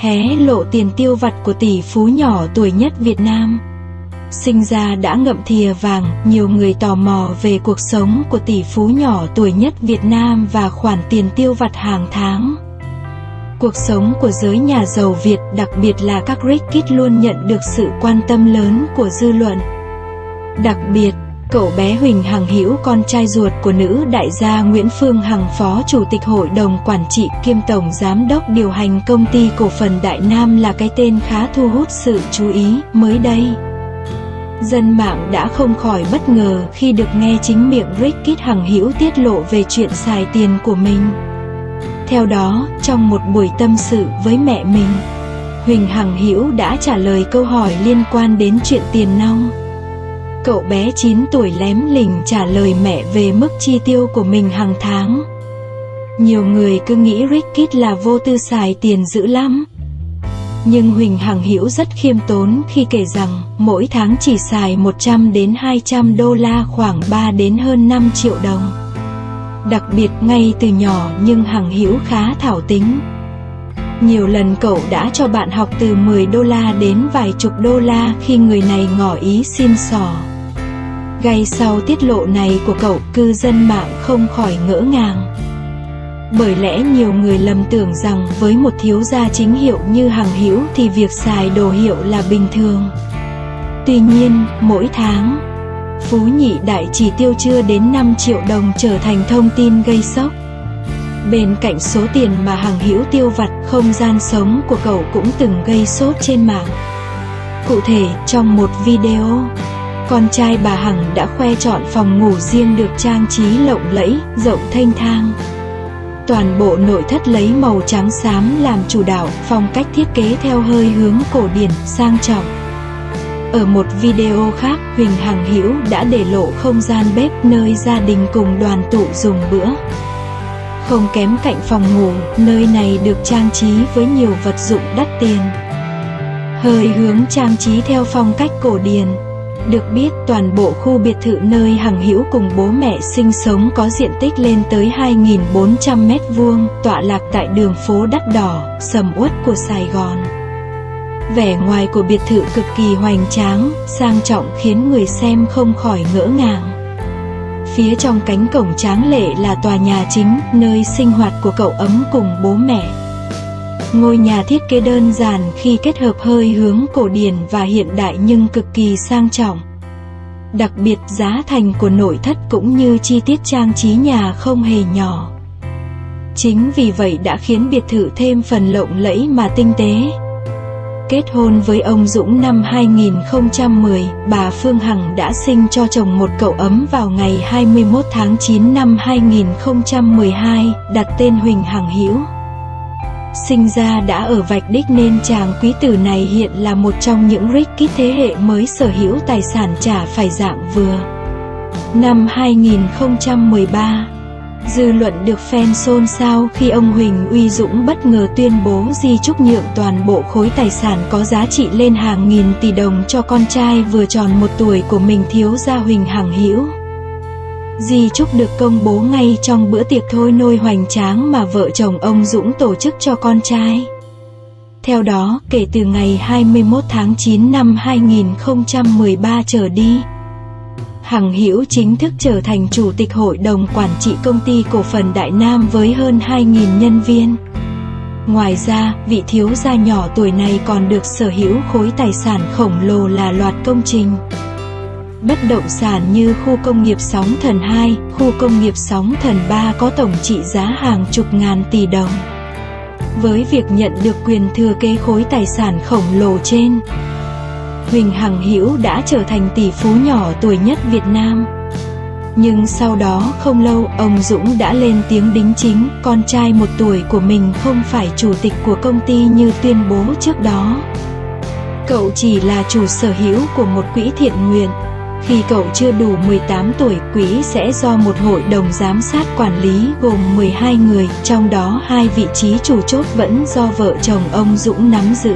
hé lộ tiền tiêu vặt của tỷ phú nhỏ tuổi nhất Việt Nam. Sinh ra đã ngậm thìa vàng, nhiều người tò mò về cuộc sống của tỷ phú nhỏ tuổi nhất Việt Nam và khoản tiền tiêu vặt hàng tháng. Cuộc sống của giới nhà giàu Việt, đặc biệt là các rich kid, luôn nhận được sự quan tâm lớn của dư luận. Đặc biệt, cậu bé Huỳnh Hằng Hữu, con trai ruột của nữ đại gia Nguyễn Phương Hằng, phó chủ tịch hội đồng quản trị kiêm tổng giám đốc điều hành công ty cổ phần Đại Nam, là cái tên khá thu hút sự chú ý mới đây. Dân mạng đã không khỏi bất ngờ khi được nghe chính miệng Ricky Hằng Hữu tiết lộ về chuyện xài tiền của mình. Theo đó, trong một buổi tâm sự với mẹ mình, Huỳnh Hằng Hữu đã trả lời câu hỏi liên quan đến chuyện tiền nong. Cậu bé 9 tuổi lém lỉnh trả lời mẹ về mức chi tiêu của mình hàng tháng. Nhiều người cứ nghĩ Ricky là vô tư xài tiền dữ lắm. Nhưng Huỳnh Hằng Hữu rất khiêm tốn khi kể rằng mỗi tháng chỉ xài 100 đến 200 đô la, khoảng 3 đến hơn 5 triệu đồng. Đặc biệt, ngay từ nhỏ nhưng Hằng Hữu khá thảo tính. Nhiều lần cậu đã cho bạn học từ 10 đô la đến vài chục đô la khi người này ngỏ ý xin xỏ. Ngay sau tiết lộ này của cậu, cư dân mạng không khỏi ngỡ ngàng. Bởi lẽ nhiều người lầm tưởng rằng với một thiếu gia chính hiệu như Hằng Hữu thì việc xài đồ hiệu là bình thường. Tuy nhiên, mỗi tháng, phú nhị đại chỉ tiêu chưa đến 5 triệu đồng trở thành thông tin gây sốc. Bên cạnh số tiền mà Hằng Hữu tiêu vặt, không gian sống của cậu cũng từng gây sốt trên mạng. Cụ thể, trong một video, con trai bà Hằng đã khoe chọn phòng ngủ riêng được trang trí lộng lẫy, rộng thênh thang. Toàn bộ nội thất lấy màu trắng xám làm chủ đạo, phong cách thiết kế theo hơi hướng cổ điển, sang trọng. Ở một video khác, Huỳnh Hằng Hữu đã để lộ không gian bếp, nơi gia đình cùng đoàn tụ dùng bữa. Không kém cạnh phòng ngủ, nơi này được trang trí với nhiều vật dụng đắt tiền. Hơi hướng trang trí theo phong cách cổ điển. Được biết, toàn bộ khu biệt thự nơi Hằng Hữu cùng bố mẹ sinh sống có diện tích lên tới 2.400 m², tọa lạc tại đường phố đắt đỏ, sầm uất của Sài Gòn. Vẻ ngoài của biệt thự cực kỳ hoành tráng, sang trọng khiến người xem không khỏi ngỡ ngàng. Phía trong cánh cổng tráng lệ là tòa nhà chính, nơi sinh hoạt của cậu ấm cùng bố mẹ. Ngôi nhà thiết kế đơn giản khi kết hợp hơi hướng cổ điển và hiện đại nhưng cực kỳ sang trọng. Đặc biệt, giá thành của nội thất cũng như chi tiết trang trí nhà không hề nhỏ. Chính vì vậy đã khiến biệt thự thêm phần lộng lẫy mà tinh tế. Kết hôn với ông Dũng năm 2010, bà Phương Hằng đã sinh cho chồng một cậu ấm vào ngày 21 tháng 9 năm 2012, đặt tên Huỳnh Hằng Hữu. Sinh ra đã ở vạch đích nên chàng quý tử này hiện là một trong những rich kid thế hệ mới sở hữu tài sản chả phải dạng vừa. Năm 2013, dư luận được fan xôn xao khi ông Huỳnh Uy Dũng bất ngờ tuyên bố di chúc nhượng toàn bộ khối tài sản có giá trị lên hàng nghìn tỷ đồng cho con trai vừa tròn 1 tuổi của mình, thiếu gia Huỳnh Hằng Hữu. Di chúc được công bố ngay trong bữa tiệc thôi nôi hoành tráng mà vợ chồng ông Dũng tổ chức cho con trai. Theo đó, kể từ ngày 21 tháng 9 năm 2013 trở đi, Hằng Hữu chính thức trở thành chủ tịch hội đồng quản trị công ty cổ phần Đại Nam với hơn 2.000 nhân viên. Ngoài ra, vị thiếu gia nhỏ tuổi này còn được sở hữu khối tài sản khổng lồ là loạt công trình bất động sản như khu công nghiệp Sóng Thần 2, khu công nghiệp Sóng Thần 3 có tổng trị giá hàng chục ngàn tỷ đồng. Với việc nhận được quyền thừa kế khối tài sản khổng lồ trên, Huỳnh Hằng Hữu đã trở thành tỷ phú nhỏ tuổi nhất Việt Nam. Nhưng sau đó không lâu, ông Dũng đã lên tiếng đính chính con trai 1 tuổi của mình không phải chủ tịch của công ty như tuyên bố trước đó. Cậu chỉ là chủ sở hữu của một quỹ thiện nguyện. Khi cậu chưa đủ 18 tuổi, quỹ sẽ do một hội đồng giám sát quản lý gồm 12 người, trong đó 2 vị trí chủ chốt vẫn do vợ chồng ông Dũng nắm giữ.